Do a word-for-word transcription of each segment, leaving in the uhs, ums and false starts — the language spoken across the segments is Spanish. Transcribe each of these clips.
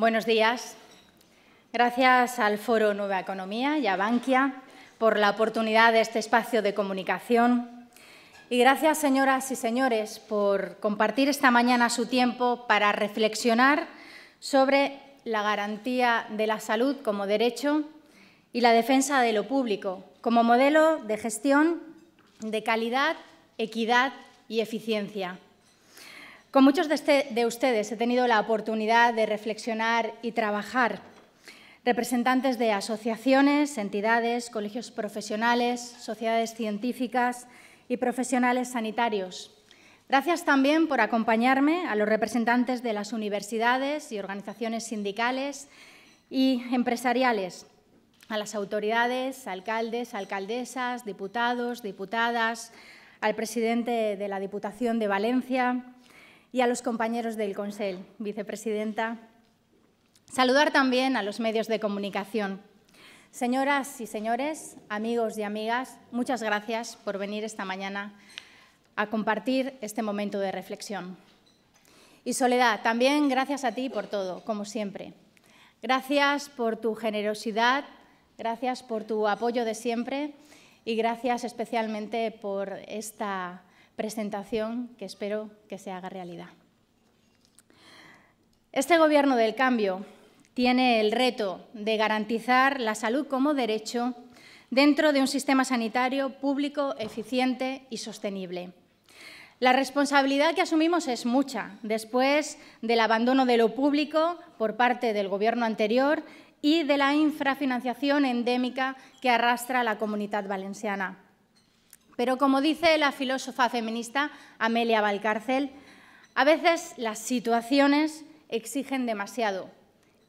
Buenos días. Gracias al Foro Nueva Economía y a Bankia por la oportunidad de este espacio de comunicación y gracias, señoras y señores, por compartir esta mañana su tiempo para reflexionar sobre la garantía de la salud como derecho y la defensa de lo público como modelo de gestión de calidad, equidad y eficiencia. Con muchos de, este, de ustedes he tenido la oportunidad de reflexionar y trabajar. Representantes de asociaciones, entidades, colegios profesionales, sociedades científicas y profesionales sanitarios. Gracias también por acompañarme a los representantes de las universidades y organizaciones sindicales y empresariales, a las autoridades, alcaldes, alcaldesas, diputados, diputadas, al presidente de la Diputación de Valencia y a los compañeros del Consell, vicepresidenta. Saludar también a los medios de comunicación. Señoras y señores, amigos y amigas, muchas gracias por venir esta mañana a compartir este momento de reflexión. Y Soledad, también gracias a ti por todo, como siempre. Gracias por tu generosidad, gracias por tu apoyo de siempre y gracias especialmente por esta presentación que espero que se haga realidad. Este Gobierno del Cambio tiene el reto de garantizar la salud como derecho dentro de un sistema sanitario público, eficiente y sostenible. La responsabilidad que asumimos es mucha, después del abandono de lo público por parte del Gobierno anterior y de la infrafinanciación endémica que arrastra la comunidad valenciana. Pero, como dice la filósofa feminista Amelia Valcárcel, a veces las situaciones exigen demasiado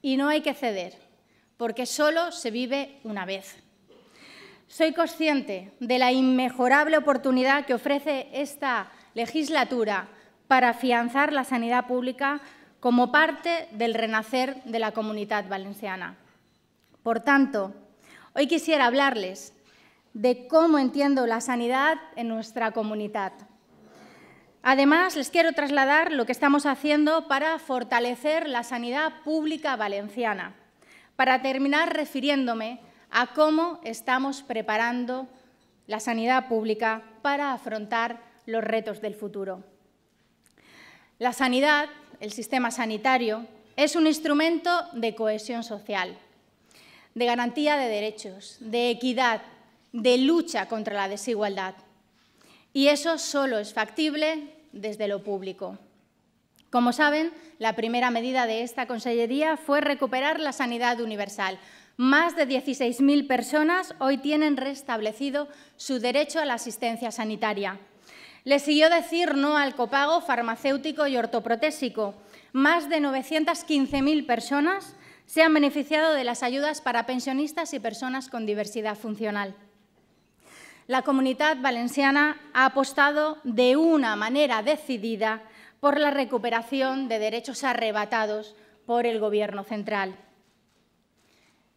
y no hay que ceder, porque solo se vive una vez. Soy consciente de la inmejorable oportunidad que ofrece esta legislatura para afianzar la sanidad pública como parte del renacer de la comunidad valenciana. Por tanto, hoy quisiera hablarles de cómo entiendo la sanidad en nuestra comunidad. Además, les quiero trasladar lo que estamos haciendo para fortalecer la sanidad pública valenciana, para terminar refiriéndome a cómo estamos preparando la sanidad pública para afrontar los retos del futuro. La sanidad, el sistema sanitario, es un instrumento de cohesión social, de garantía de derechos, de equidad, de lucha contra la desigualdad. Y eso solo es factible desde lo público. Como saben, la primera medida de esta consellería fue recuperar la sanidad universal. Más de dieciséis mil personas hoy tienen restablecido su derecho a la asistencia sanitaria. Le siguió decir no al copago farmacéutico y ortoprotésico. Más de novecientas quince mil personas se han beneficiado de las ayudas para pensionistas y personas con diversidad funcional. La comunidad valenciana ha apostado de una manera decidida por la recuperación de derechos arrebatados por el Gobierno central.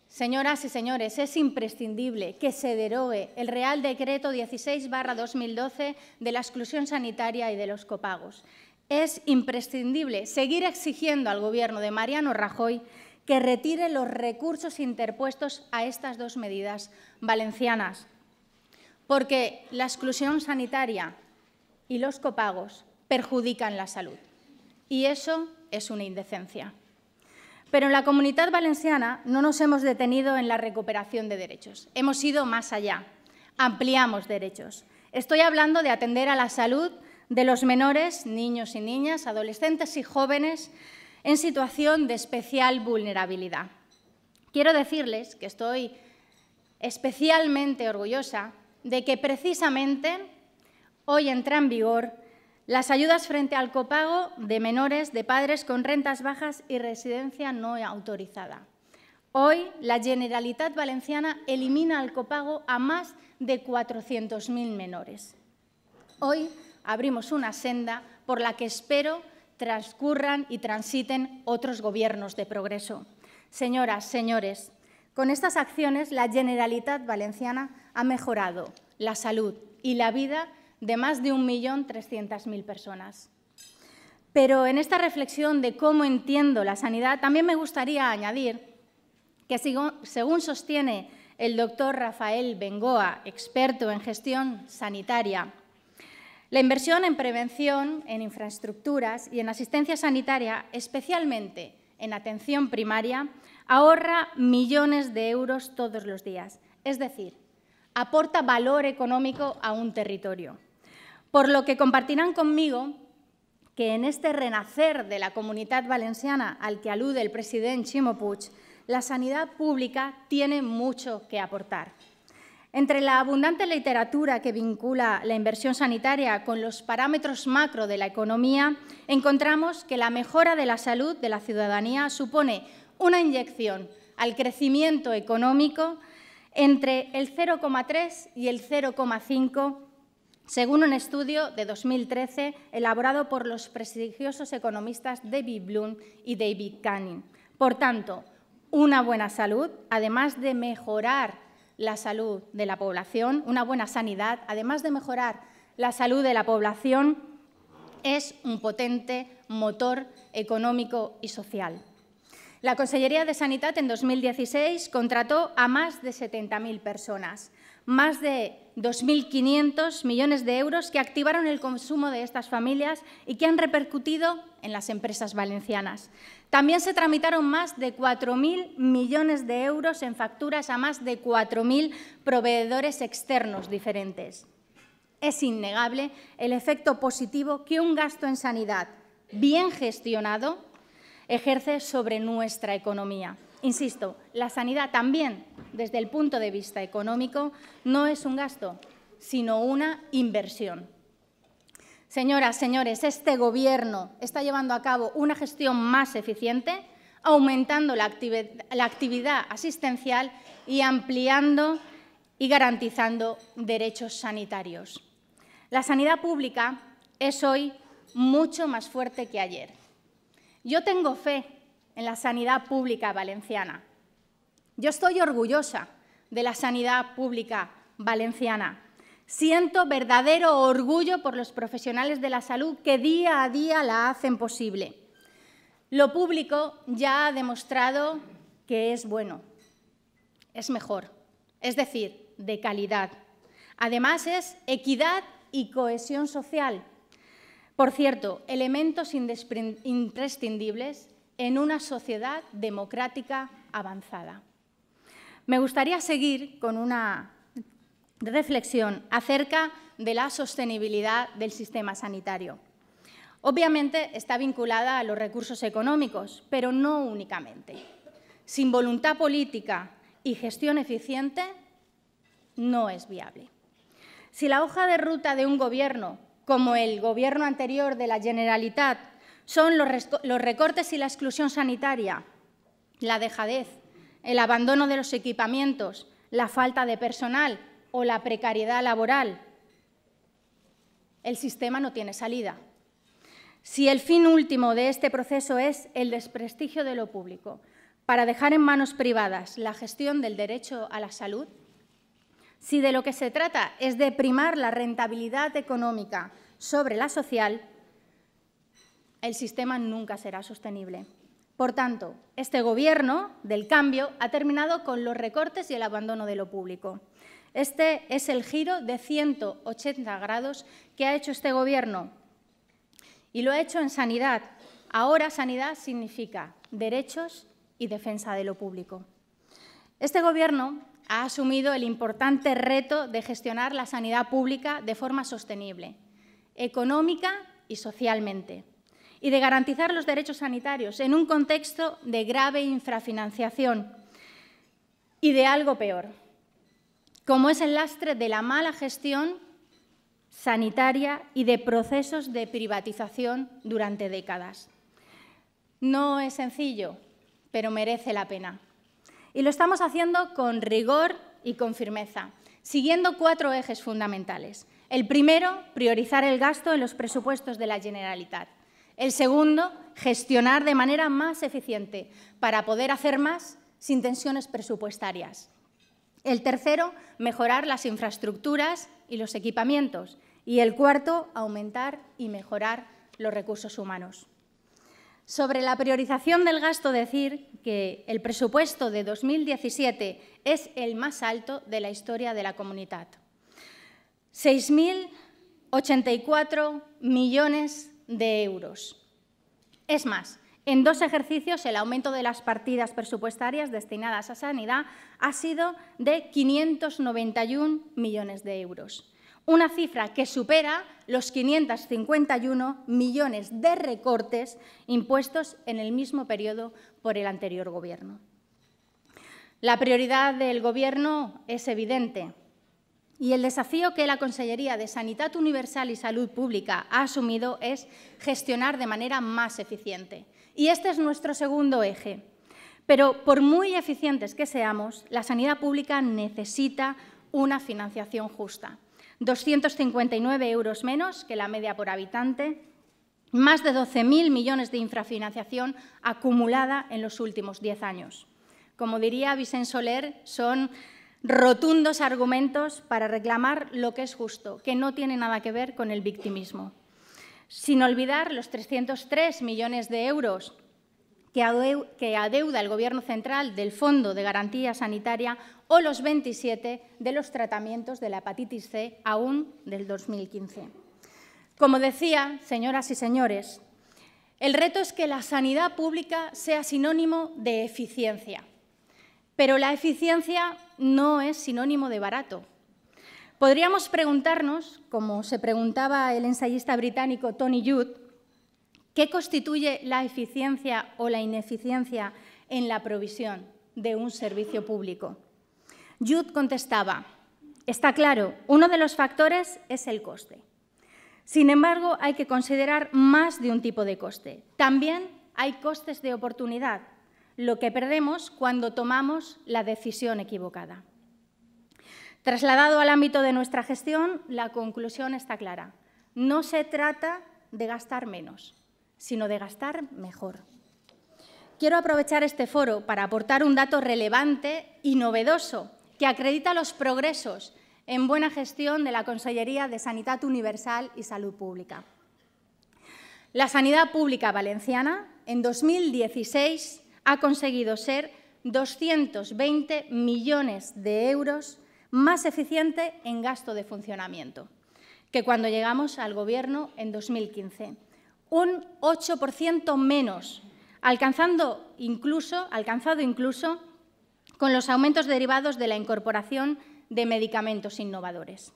Señoras y señores, es imprescindible que se derogue el Real Decreto dieciséis barra dos mil doce de la exclusión sanitaria y de los copagos. Es imprescindible seguir exigiendo al Gobierno de Mariano Rajoy que retire los recursos interpuestos a estas dos medidas valencianas, porque la exclusión sanitaria y los copagos perjudican la salud, y eso es una indecencia. Pero en la comunidad valenciana no nos hemos detenido en la recuperación de derechos, hemos ido más allá, ampliamos derechos. Estoy hablando de atender a la salud de los menores, niños y niñas, adolescentes y jóvenes en situación de especial vulnerabilidad. Quiero decirles que estoy especialmente orgullosa de que precisamente hoy entra en vigor las ayudas frente al copago de menores de padres con rentas bajas y residencia no autorizada. Hoy la Generalitat Valenciana elimina el copago a más de cuatrocientos mil menores. Hoy abrimos una senda por la que espero transcurran y transiten otros gobiernos de progreso. Señoras, señores, con estas acciones la Generalitat Valenciana ha mejorado la salud y la vida de más de un millón trescientas mil personas. Pero en esta reflexión de cómo entiendo la sanidad, también me gustaría añadir que, según sostiene el doctor Rafael Bengoa, experto en gestión sanitaria, la inversión en prevención, en infraestructuras y en asistencia sanitaria, especialmente en atención primaria, ahorra millones de euros todos los días. Es decir, aporta valor económico a un territorio. Por lo que compartirán conmigo que en este renacer de la comunidad valenciana al que alude el presidente Ximo Puig, la sanidad pública tiene mucho que aportar. Entre la abundante literatura que vincula la inversión sanitaria con los parámetros macro de la economía, encontramos que la mejora de la salud de la ciudadanía supone una inyección al crecimiento económico entre el cero coma tres y el cero coma cinco, según un estudio de dos mil trece elaborado por los prestigiosos economistas David Bloom y David Canning. Por tanto, una buena salud, además de mejorar la salud de la población, una buena sanidad, además de mejorar la salud de la población, es un potente motor económico y social. La Consellería de Sanidad en dos mil dieciséis contrató a más de setenta mil personas, más de dos mil quinientos millones de euros que activaron el consumo de estas familias y que han repercutido en las empresas valencianas. También se tramitaron más de cuatro mil millones de euros en facturas a más de cuatro mil proveedores externos diferentes. Es innegable el efecto positivo que un gasto en sanidad bien gestionado ejerce sobre nuestra economía. Insisto, la sanidad también, desde el punto de vista económico, no es un gasto, sino una inversión. Señoras, señores, este Gobierno está llevando a cabo una gestión más eficiente, aumentando la actividad asistencial y ampliando y garantizando derechos sanitarios. La sanidad pública es hoy mucho más fuerte que ayer. Yo tengo fe en la sanidad pública valenciana. Yo estoy orgullosa de la sanidad pública valenciana. Siento verdadero orgullo por los profesionales de la salud que día a día la hacen posible. Lo público ya ha demostrado que es bueno, es mejor, es decir, de calidad. Además, es equidad y cohesión social. Por cierto, elementos imprescindibles en una sociedad democrática avanzada. Me gustaría seguir con una reflexión acerca de la sostenibilidad del sistema sanitario. Obviamente está vinculada a los recursos económicos, pero no únicamente. Sin voluntad política y gestión eficiente, no es viable. Si la hoja de ruta de un gobierno, como el Gobierno anterior de la Generalitat, son los recortes y la exclusión sanitaria, la dejadez, el abandono de los equipamientos, la falta de personal o la precariedad laboral, el sistema no tiene salida. Si el fin último de este proceso es el desprestigio de lo público, para dejar en manos privadas la gestión del derecho a la salud, si de lo que se trata es de primar la rentabilidad económica sobre la social, el sistema nunca será sostenible. Por tanto, este Gobierno del cambio ha terminado con los recortes y el abandono de lo público. Este es el giro de ciento ochenta grados que ha hecho este Gobierno y lo ha hecho en sanidad. Ahora sanidad significa derechos y defensa de lo público. Este Gobierno ha asumido el importante reto de gestionar la sanidad pública de forma sostenible, económica y socialmente, y de garantizar los derechos sanitarios en un contexto de grave infrafinanciación y de algo peor, como es el lastre de la mala gestión sanitaria y de procesos de privatización durante décadas. No es sencillo, pero merece la pena. Y lo estamos haciendo con rigor y con firmeza, siguiendo cuatro ejes fundamentales. El primero, priorizar el gasto en los presupuestos de la Generalitat. El segundo, gestionar de manera más eficiente para poder hacer más sin tensiones presupuestarias. El tercero, mejorar las infraestructuras y los equipamientos. Y el cuarto, aumentar y mejorar los recursos humanos. Sobre la priorización del gasto, decir que el presupuesto de dos mil diecisiete es el más alto de la historia de la comunidad. seis mil ochenta y cuatro millones de euros. Es más, en dos ejercicios el aumento de las partidas presupuestarias destinadas a sanidad ha sido de quinientos noventa y un millones de euros. Una cifra que supera los quinientos cincuenta y un millones de recortes impuestos en el mismo periodo por el anterior Gobierno. La prioridad del Gobierno es evidente y el desafío que la Consellería de Sanidad Universal y Salud Pública ha asumido es gestionar de manera más eficiente. Y este es nuestro segundo eje. Pero por muy eficientes que seamos, la sanidad pública necesita una financiación justa. doscientos cincuenta y nueve euros menos que la media por habitante, más de doce mil millones de infrafinanciación acumulada en los últimos diez años. Como diría Vicente Soler, son rotundos argumentos para reclamar lo que es justo, que no tiene nada que ver con el victimismo. Sin olvidar los trescientos tres millones de euros que adeuda el Gobierno central del Fondo de Garantía Sanitaria o los veintisiete de los tratamientos de la hepatitis C aún del dos mil quince. Como decía, señoras y señores, el reto es que la sanidad pública sea sinónimo de eficiencia, pero la eficiencia no es sinónimo de barato. Podríamos preguntarnos, como se preguntaba el ensayista británico Tony Judt, ¿qué constituye la eficiencia o la ineficiencia en la provisión de un servicio público? Judt contestaba, está claro, uno de los factores es el coste. Sin embargo, hay que considerar más de un tipo de coste. También hay costes de oportunidad, lo que perdemos cuando tomamos la decisión equivocada. Trasladado al ámbito de nuestra gestión, la conclusión está clara. No se trata de gastar menos, sino de gastar mejor. Quiero aprovechar este foro para aportar un dato relevante y novedoso que acredita los progresos en buena gestión de la Consellería de Sanidad Universal y Salud Pública. La sanidad pública valenciana en dos mil dieciséis ha conseguido ser doscientos veinte millones de euros más eficiente en gasto de funcionamiento que cuando llegamos al Gobierno en dos mil quince. Un ocho por ciento menos, alcanzando incluso, alcanzado incluso con los aumentos derivados de la incorporación de medicamentos innovadores.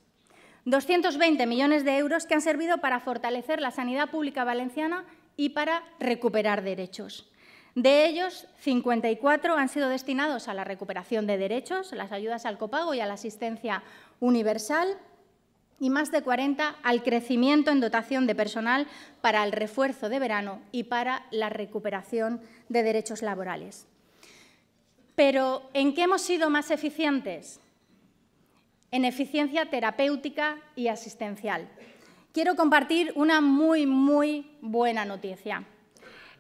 doscientos veinte millones de euros que han servido para fortalecer la sanidad pública valenciana y para recuperar derechos. De ellos, cincuenta y cuatro han sido destinados a la recuperación de derechos, las ayudas al copago y a la asistencia universal, y más de cuarenta al crecimiento en dotación de personal para el refuerzo de verano y para la recuperación de derechos laborales. Pero, ¿en qué hemos sido más eficientes? En eficiencia terapéutica y asistencial. Quiero compartir una muy, muy buena noticia.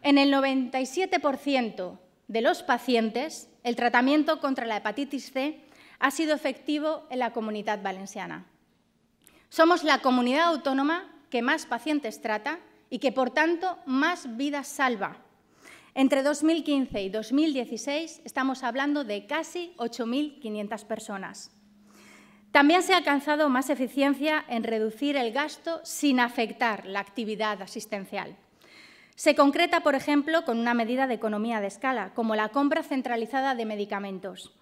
En el noventa y siete por ciento de los pacientes, el tratamiento contra la hepatitis C ha sido efectivo en la comunidad valenciana. Somos la comunidad autónoma que más pacientes trata y que, por tanto, más vidas salva. Entre dos mil quince y dos mil dieciséis estamos hablando de casi ocho mil quinientas personas. También se ha alcanzado más eficiencia en reducir el gasto sin afectar la actividad asistencial. Se concreta, por ejemplo, con una medida de economía de escala, como la compra centralizada de medicamentos,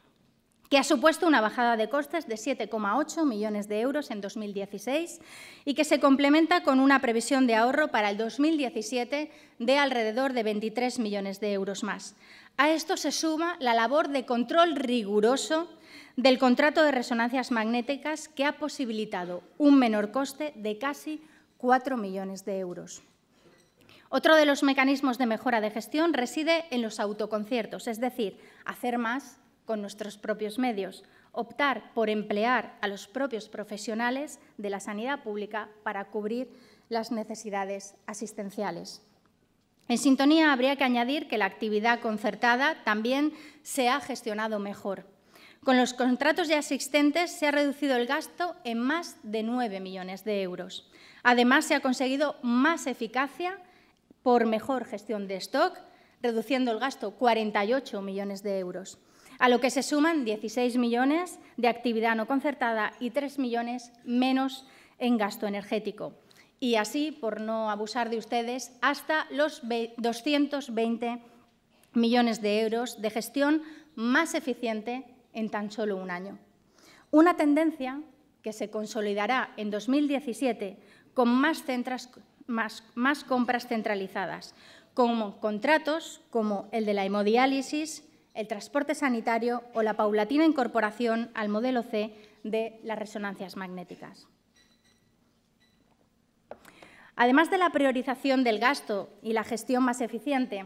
que ha supuesto una bajada de costes de siete coma ocho millones de euros en dos mil dieciséis y que se complementa con una previsión de ahorro para el dos mil diecisiete de alrededor de veintitrés millones de euros más. A esto se suma la labor de control riguroso del contrato de resonancias magnéticas que ha posibilitado un menor coste de casi cuatro millones de euros. Otro de los mecanismos de mejora de gestión reside en los autoconciertos, es decir, hacer más con nuestros propios medios, optar por emplear a los propios profesionales de la sanidad pública para cubrir las necesidades asistenciales. En sintonía, habría que añadir que la actividad concertada también se ha gestionado mejor, Con los contratos ya existentes se ha reducido el gasto en más de nueve millones de euros. Además, se ha conseguido más eficacia por mejor gestión de stock, reduciendo el gasto cuarenta y ocho millones de euros, a lo que se suman dieciséis millones de actividad no concertada y tres millones menos en gasto energético. Y así, por no abusar de ustedes, hasta los doscientos veinte millones de euros de gestión más eficiente en tan solo un año. Una tendencia que se consolidará en dos mil diecisiete con más, centras, más, más compras centralizadas, como contratos como el de la hemodiálisis, el transporte sanitario o la paulatina incorporación al modelo C de las resonancias magnéticas. Además de la priorización del gasto y la gestión más eficiente,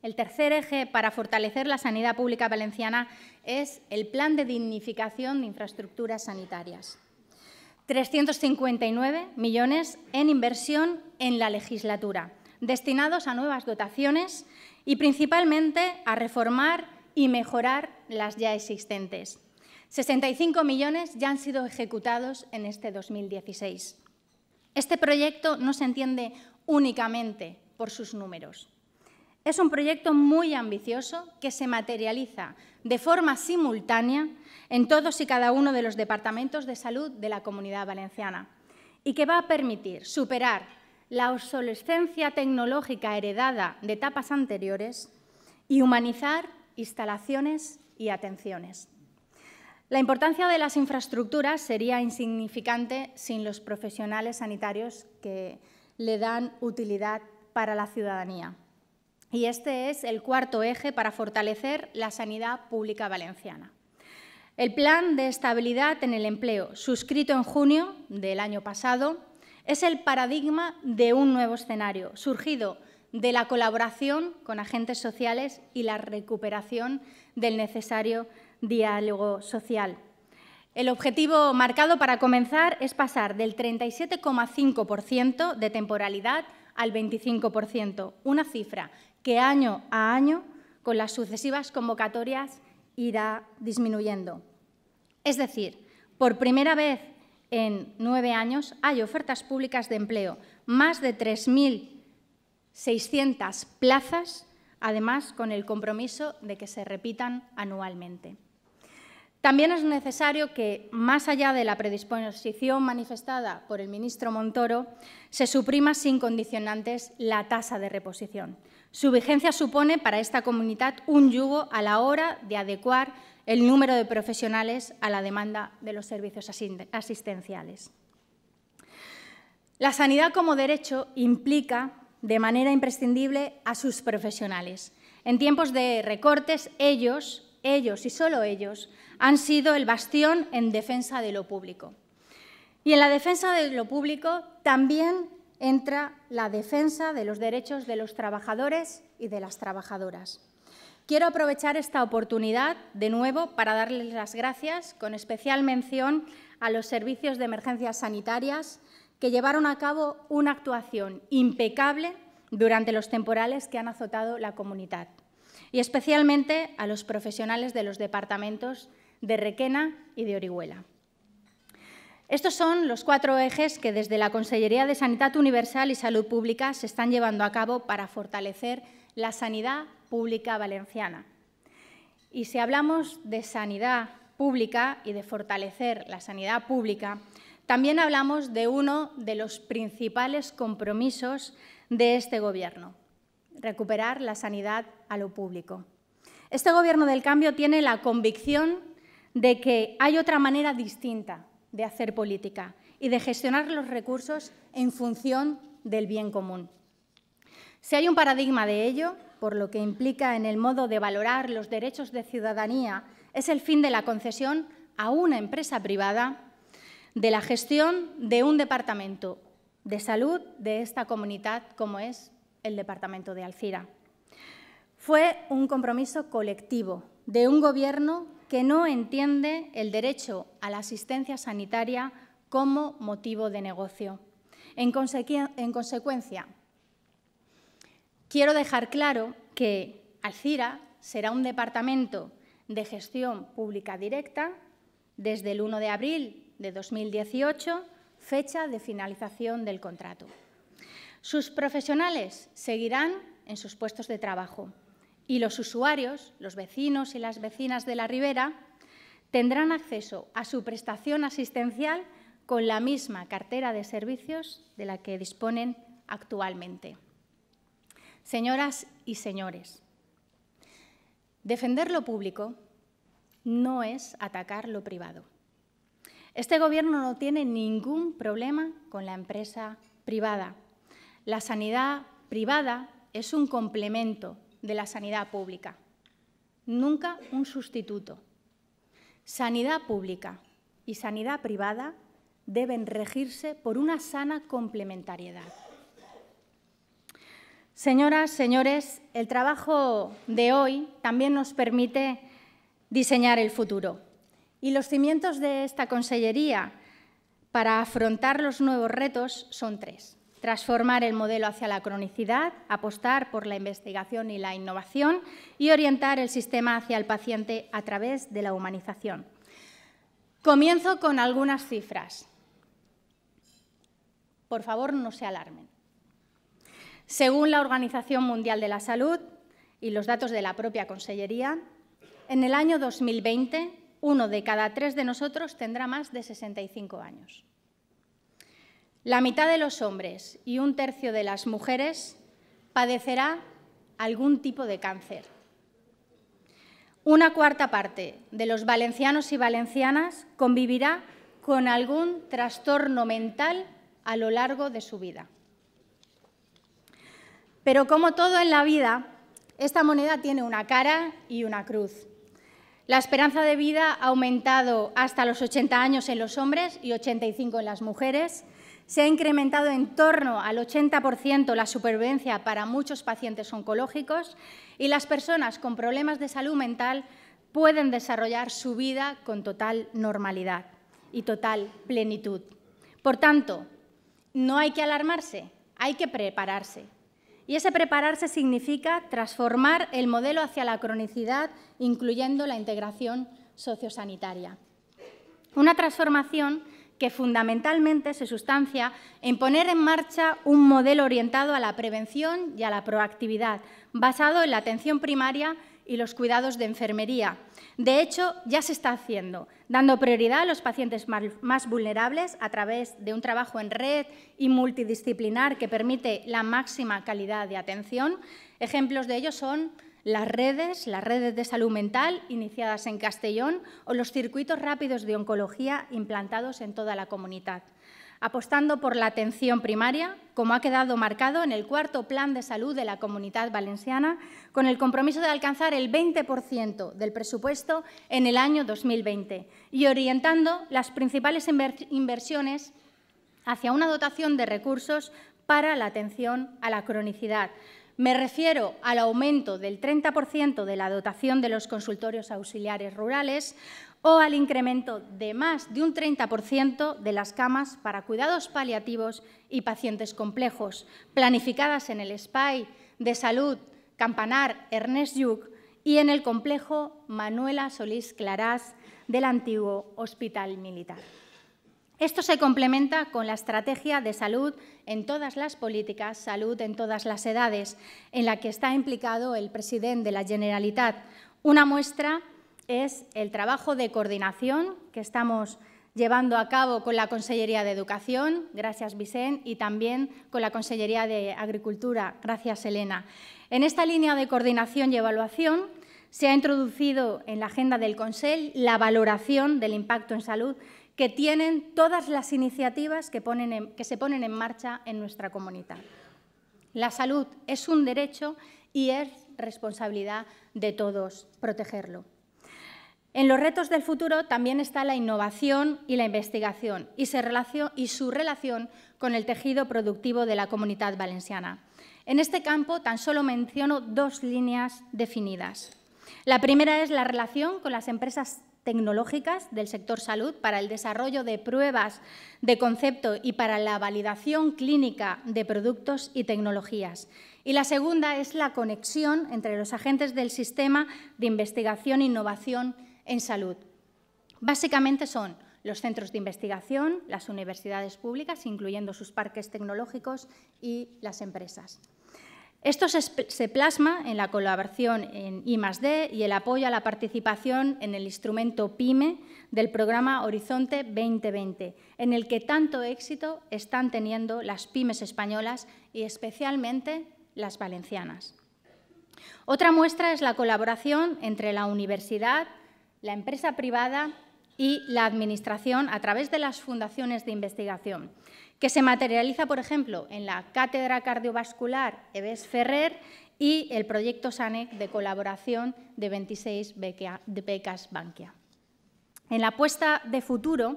el tercer eje para fortalecer la sanidad pública valenciana es el Plan de Dignificación de Infraestructuras Sanitarias. trescientos cincuenta y nueve millones en inversión en la legislatura, destinados a nuevas dotaciones y principalmente a reformar y mejorar las ya existentes. sesenta y cinco millones ya han sido ejecutados en este dos mil dieciséis. Este proyecto no se entiende únicamente por sus números. Es un proyecto muy ambicioso que se materializa de forma simultánea en todos y cada uno de los departamentos de salud de la Comunidad Valenciana y que va a permitir superar la obsolescencia tecnológica heredada de etapas anteriores y humanizar instalaciones y atenciones. La importancia de las infraestructuras sería insignificante sin los profesionales sanitarios que le dan utilidad para la ciudadanía. Y este es el cuarto eje para fortalecer la sanidad pública valenciana. El Plan de Estabilidad en el Empleo, suscrito en junio del año pasado, es el paradigma de un nuevo escenario, surgido de la colaboración con agentes sociales y la recuperación del necesario diálogo social. El objetivo marcado para comenzar es pasar del treinta y siete coma cinco por ciento de temporalidad al veinticinco por ciento, una cifra que año a año, con las sucesivas convocatorias, irá disminuyendo. Es decir, por primera vez en nueve años hay ofertas públicas de empleo, más de tres mil seiscientas plazas, además con el compromiso de que se repitan anualmente. También es necesario que, más allá de la predisposición manifestada por el ministro Montoro, se suprima sin condicionantes la tasa de reposición. Su vigencia supone para esta comunidad un yugo a la hora de adecuar el número de profesionales a la demanda de los servicios asistenciales. La sanidad como derecho implica de manera imprescindible a sus profesionales. En tiempos de recortes, ellos... Ellos y solo ellos han sido el bastión en defensa de lo público. Y en la defensa de lo público también entra la defensa de los derechos de los trabajadores y de las trabajadoras. Quiero aprovechar esta oportunidad de nuevo para darles las gracias, con especial mención a los servicios de emergencias sanitarias que llevaron a cabo una actuación impecable durante los temporales que han azotado la comunidad. Y especialmente a los profesionales de los departamentos de Requena y de Orihuela. Estos son los cuatro ejes que desde la Consellería de Sanidad Universal y Salud Pública se están llevando a cabo para fortalecer la sanidad pública valenciana. Y si hablamos de sanidad pública y de fortalecer la sanidad pública, también hablamos de uno de los principales compromisos de este Gobierno: recuperar la sanidad a lo público. Este Gobierno del Cambio tiene la convicción de que hay otra manera distinta de hacer política y de gestionar los recursos en función del bien común. Si hay un paradigma de ello, por lo que implica en el modo de valorar los derechos de ciudadanía, es el fin de la concesión a una empresa privada de la gestión de un departamento de salud de esta comunidad, como es el departamento de Alzira. Fue un compromiso colectivo de un Gobierno que no entiende el derecho a la asistencia sanitaria como motivo de negocio. En, consecu- en consecuencia, quiero dejar claro que Alzira será un departamento de gestión pública directa desde el uno de abril de dos mil dieciocho, fecha de finalización del contrato. Sus profesionales seguirán en sus puestos de trabajo y los usuarios, los vecinos y las vecinas de La Ribera, tendrán acceso a su prestación asistencial con la misma cartera de servicios de la que disponen actualmente. Señoras y señores, defender lo público no es atacar lo privado. Este Gobierno no tiene ningún problema con la empresa privada. La sanidad privada es un complemento de la sanidad pública, nunca un sustituto. Sanidad pública y sanidad privada deben regirse por una sana complementariedad. Señoras, señores, el trabajo de hoy también nos permite diseñar el futuro. Y los cimientos de esta Consellería para afrontar los nuevos retos son tres. Transformar el modelo hacia la cronicidad, apostar por la investigación y la innovación y orientar el sistema hacia el paciente a través de la humanización. Comienzo con algunas cifras. Por favor, no se alarmen. Según la Organización Mundial de la Salud y los datos de la propia Consellería, en el año dos mil veinte, uno de cada tres de nosotros tendrá más de sesenta y cinco años. La mitad de los hombres y un tercio de las mujeres padecerá algún tipo de cáncer. Una cuarta parte de los valencianos y valencianas convivirá con algún trastorno mental a lo largo de su vida. Pero como todo en la vida, esta moneda tiene una cara y una cruz. La esperanza de vida ha aumentado hasta los ochenta años en los hombres y ochenta y cinco en las mujeres. Se ha incrementado en torno al ochenta por ciento la supervivencia para muchos pacientes oncológicos y las personas con problemas de salud mental pueden desarrollar su vida con total normalidad y total plenitud. Por tanto, no hay que alarmarse, hay que prepararse. Y ese prepararse significa transformar el modelo hacia la cronicidad, incluyendo la integración sociosanitaria. Una transformación que fundamentalmente se sustancia en poner en marcha un modelo orientado a la prevención y a la proactividad, basado en la atención primaria y los cuidados de enfermería. De hecho, ya se está haciendo, dando prioridad a los pacientes más vulnerables a través de un trabajo en red y multidisciplinar que permite la máxima calidad de atención. Ejemplos de ello son las redes, las redes de salud mental iniciadas en Castellón o los circuitos rápidos de oncología implantados en toda la comunidad, apostando por la atención primaria, como ha quedado marcado en el cuarto Plan de Salud de la Comunidad Valenciana, con el compromiso de alcanzar el veinte por ciento del presupuesto en el año dos mil veinte y orientando las principales inversiones hacia una dotación de recursos para la atención a la cronicidad. Me refiero al aumento del treinta por ciento de la dotación de los consultorios auxiliares rurales o al incremento de más de un treinta por ciento de las camas para cuidados paliativos y pacientes complejos, planificadas en el Espai de Salud Campanar Ernest Lluc y en el Complejo Manuela Solís Clarás del antiguo Hospital Militar. Esto se complementa con la estrategia de salud en todas las políticas, salud en todas las edades, en la que está implicado el presidente de la Generalitat. Una muestra es el trabajo de coordinación que estamos llevando a cabo con la Consellería de Educación, gracias Vicente, y también con la Consellería de Agricultura, gracias Elena. En esta línea de coordinación y evaluación se ha introducido en la agenda del Consell la valoración del impacto en salud que tienen todas las iniciativas que, ponen en, que se ponen en marcha en nuestra comunidad. La salud es un derecho y es responsabilidad de todos protegerlo. En los retos del futuro también está la innovación y la investigación y, se relacion, y su relación con el tejido productivo de la Comunidad Valenciana. En este campo tan solo menciono dos líneas definidas. La primera es la relación con las empresas tecnológicas del sector salud para el desarrollo de pruebas de concepto y para la validación clínica de productos y tecnologías. Y la segunda es la conexión entre los agentes del sistema de investigación e innovación en salud. Básicamente son los centros de investigación, las universidades públicas, incluyendo sus parques tecnológicos, y las empresas. Esto se, se plasma en la colaboración en I más D y el apoyo a la participación en el instrumento PYME del programa Horizonte veinte veinte, en el que tanto éxito están teniendo las pymes españolas y especialmente las valencianas. Otra muestra es la colaboración entre la universidad, la empresa privada y la Administración a través de las fundaciones de investigación, que se materializa, por ejemplo, en la Cátedra Cardiovascular Ebes Ferrer y el proyecto SANEC de colaboración de veintiséis becas Bankia. En la apuesta de futuro,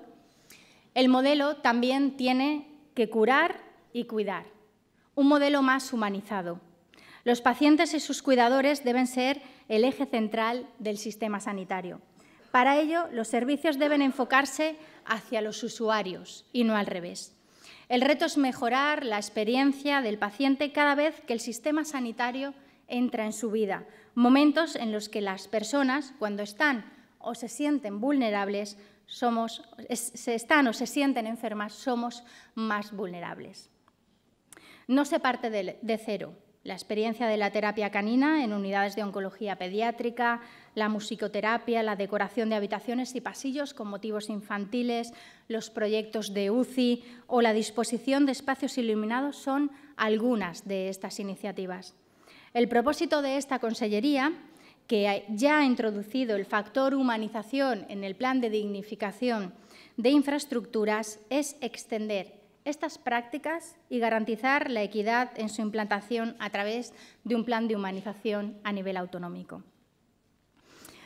el modelo también tiene que curar y cuidar, un modelo más humanizado. Los pacientes y sus cuidadores deben ser el eje central del sistema sanitario. Para ello, los servicios deben enfocarse hacia los usuarios y no al revés. El reto es mejorar la experiencia del paciente cada vez que el sistema sanitario entra en su vida, momentos en los que las personas, cuando están o se sienten vulnerables, somos, se están o se sienten enfermas, somos más vulnerables. No se parte de, de cero. La experiencia de la terapia canina en unidades de oncología pediátrica, la musicoterapia, la decoración de habitaciones y pasillos con motivos infantiles, los proyectos de U C I o la disposición de espacios iluminados son algunas de estas iniciativas. El propósito de esta consellería, que ya ha introducido el factor humanización en el plan de dignificación de infraestructuras, es extender estas prácticas y garantizar la equidad en su implantación a través de un plan de humanización a nivel autonómico.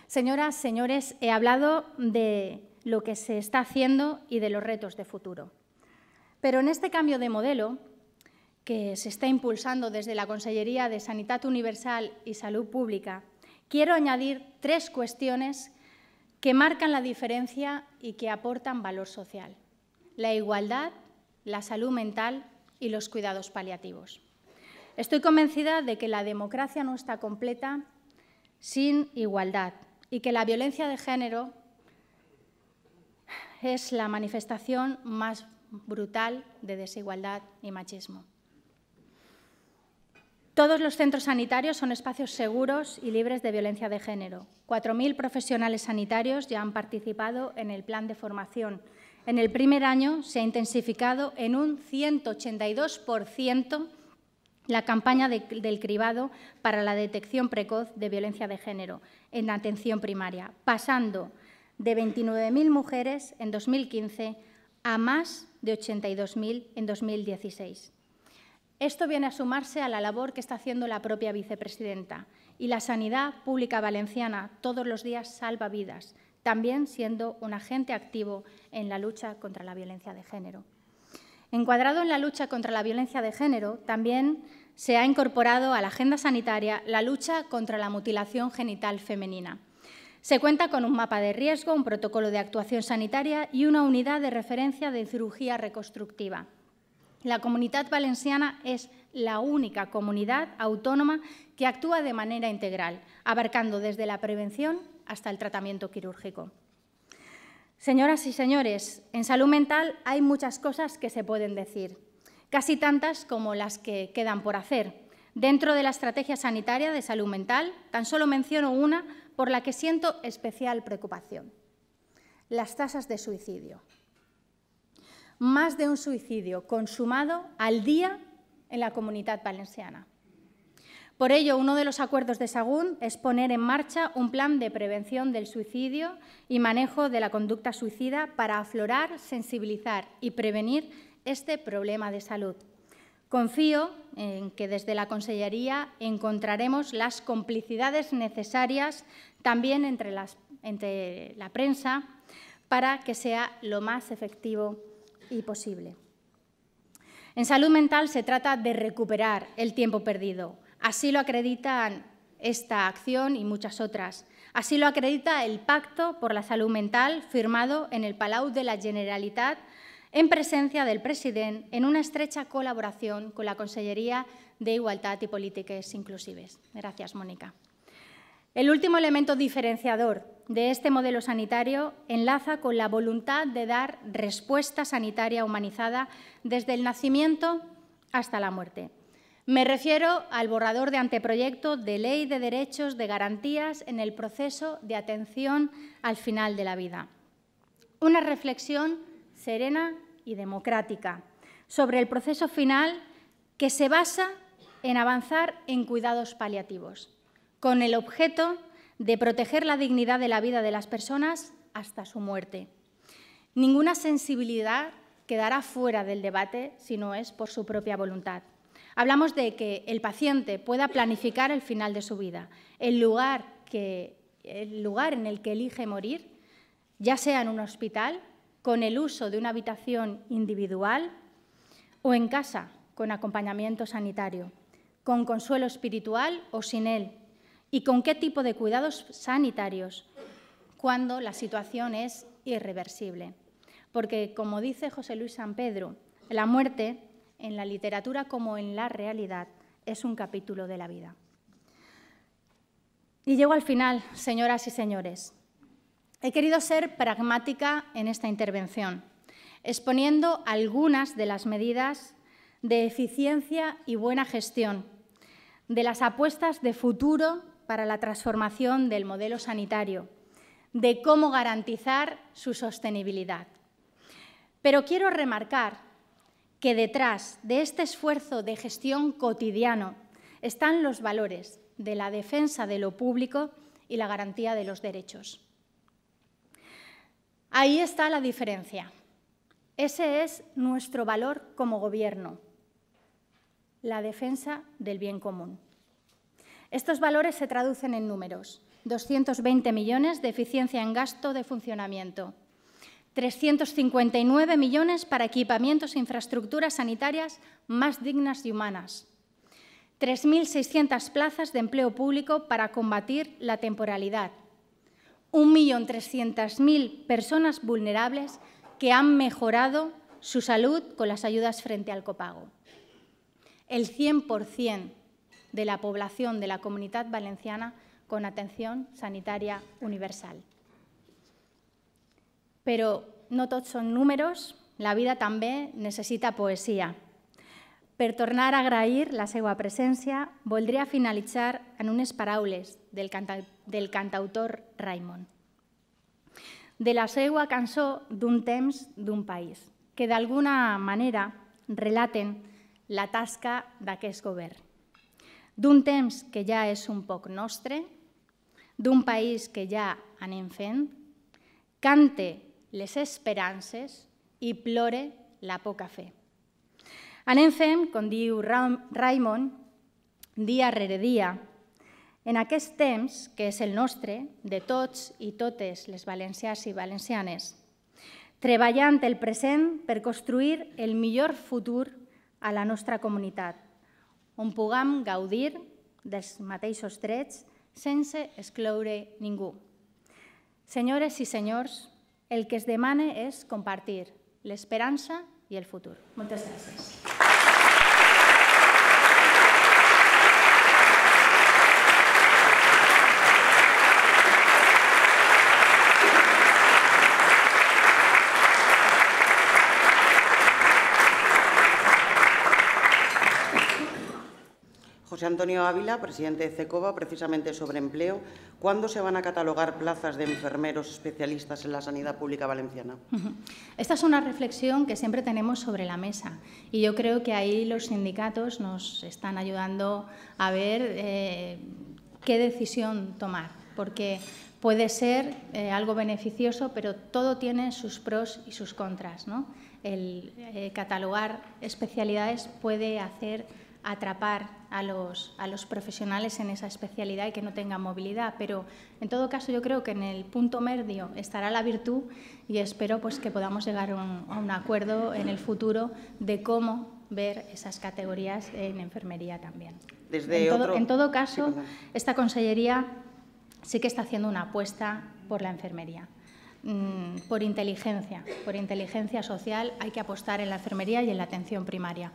Señoras, señores, he hablado de lo que se está haciendo y de los retos de futuro. Pero en este cambio de modelo, que se está impulsando desde la Consellería de Sanidad Universal y Salud Pública, quiero añadir tres cuestiones que marcan la diferencia y que aportan valor social: la igualdad, la salud mental y los cuidados paliativos. Estoy convencida de que la democracia no está completa sin igualdad y que la violencia de género es la manifestación más brutal de desigualdad y machismo. Todos los centros sanitarios son espacios seguros y libres de violencia de género. cuatro mil profesionales sanitarios ya han participado en el plan de formación. En el primer año se ha intensificado en un ciento ochenta y dos por ciento la campaña de, del cribado para la detección precoz de violencia de género en atención primaria, pasando de veintinueve mil mujeres en dos mil quince a más de ochenta y dos mil en dos mil dieciséis. Esto viene a sumarse a la labor que está haciendo la propia vicepresidenta, y la sanidad pública valenciana todos los días salva vidas, también siendo un agente activo en la lucha contra la violencia de género. Encuadrado en la lucha contra la violencia de género, también se ha incorporado a la agenda sanitaria la lucha contra la mutilación genital femenina. Se cuenta con un mapa de riesgo, un protocolo de actuación sanitaria y una unidad de referencia de cirugía reconstructiva. La Comunidad Valenciana es la única comunidad autónoma que actúa de manera integral, abarcando desde la prevención hasta el tratamiento quirúrgico. Señoras y señores, en salud mental hay muchas cosas que se pueden decir, casi tantas como las que quedan por hacer. Dentro de la estrategia sanitaria de salud mental, tan solo menciono una por la que siento especial preocupación: las tasas de suicidio. Más de un suicidio consumado al día en la Comunidad Valenciana. Por ello, uno de los acuerdos de Sagunt es poner en marcha un plan de prevención del suicidio y manejo de la conducta suicida para aflorar, sensibilizar y prevenir este problema de salud. Confío en que desde la Consellería encontraremos las complicidades necesarias también entre, las, entre la prensa para que sea lo más efectivo y posible. En salud mental se trata de recuperar el tiempo perdido. Así lo acreditan esta acción y muchas otras. Así lo acredita el Pacto por la Salud Mental firmado en el Palau de la Generalitat en presencia del presidente en una estrecha colaboración con la Consellería de Igualdad y Polítiques Inclusives. Gracias, Mónica. El último elemento diferenciador de este modelo sanitario enlaza con la voluntad de dar respuesta sanitaria humanizada desde el nacimiento hasta la muerte. Me refiero al borrador de anteproyecto de Ley de Derechos de Garantías en el proceso de atención al final de la vida. Una reflexión serena y democrática sobre el proceso final que se basa en avanzar en cuidados paliativos, con el objeto de proteger la dignidad de la vida de las personas hasta su muerte. Ninguna sensibilidad quedará fuera del debate si no es por su propia voluntad. Hablamos de que el paciente pueda planificar el final de su vida, el lugar, que, el lugar en el que elige morir, ya sea en un hospital, con el uso de una habitación individual o en casa, con acompañamiento sanitario, con consuelo espiritual o sin él, y con qué tipo de cuidados sanitarios, cuando la situación es irreversible. Porque, como dice José Luis San Pedro, la muerte, en la literatura como en la realidad, es un capítulo de la vida. Y llego al final, señoras y señores. He querido ser pragmática en esta intervención, exponiendo algunas de las medidas de eficiencia y buena gestión, de las apuestas de futuro para la transformación del modelo sanitario, de cómo garantizar su sostenibilidad. Pero quiero remarcar que detrás de este esfuerzo de gestión cotidiano están los valores de la defensa de lo público y la garantía de los derechos. Ahí está la diferencia. Ese es nuestro valor como Gobierno, la defensa del bien común. Estos valores se traducen en números: doscientos veinte millones de eficiencia en gasto de funcionamiento, trescientos cincuenta y nueve millones para equipamientos e infraestructuras sanitarias más dignas y humanas, tres mil seiscientas plazas de empleo público para combatir la temporalidad, un millón trescientas mil personas vulnerables que han mejorado su salud con las ayudas frente al copago. El cien por cien de la población de la Comunidad Valenciana con atención sanitaria universal. Pero no tots són números, la vida també necessita poesia. Per tornar a agrair la seva presència, voldria finalitzar en unes paraules del, canta, del cantautor Raimon, de la seva cançó D'un temps, d'un país, que d'alguna manera relaten la tasca d'aquest govern. D'un temps que ja és un poc nostre, d'un país que ja anem fent, cante les esperances i plore la poca fe. Anem fent, com diu Raimon, dia rere dia, en aquest temps que és el nostre, de tots i totes les valencians i valencianes, treballant el present per construir el millor futur a la nostra comunitat, on puguem gaudir dels mateixos drets sense excloure ningú. Senyores i senyors, el que es demana és compartir l'esperança i el futur. Moltes gràcies. José Antonio Ávila, presidente de CECOVA, precisamente sobre empleo. ¿Cuándo se van a catalogar plazas de enfermeros especialistas en la sanidad pública valenciana? Esta es una reflexión que siempre tenemos sobre la mesa y yo creo que ahí los sindicatos nos están ayudando a ver eh, qué decisión tomar, porque puede ser eh, algo beneficioso, pero todo tiene sus pros y sus contras, ¿no? El eh, catalogar especialidades puede hacer atrapar a los, a los profesionales en esa especialidad y que no tengan movilidad, pero en todo caso yo creo que en el punto medio estará la virtud y espero pues que podamos llegar a un, a un acuerdo en el futuro de cómo ver esas categorías en enfermería también. Desde en, otro... todo, en todo caso, sí, esta consellería sí que está haciendo una apuesta por la enfermería. Por inteligencia, por inteligencia social hay que apostar en la enfermería y en la atención primaria,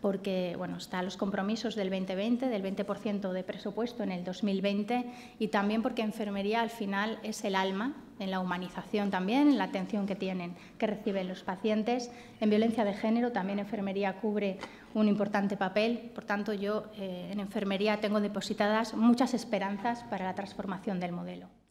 porque bueno, están los compromisos del veinte veinte, del veinte por ciento de presupuesto en el dos mil veinte, y también porque enfermería al final es el alma en la humanización también, en la atención que tienen, que reciben los pacientes. En violencia de género también enfermería cubre un importante papel, por tanto yo eh, en enfermería tengo depositadas muchas esperanzas para la transformación del modelo.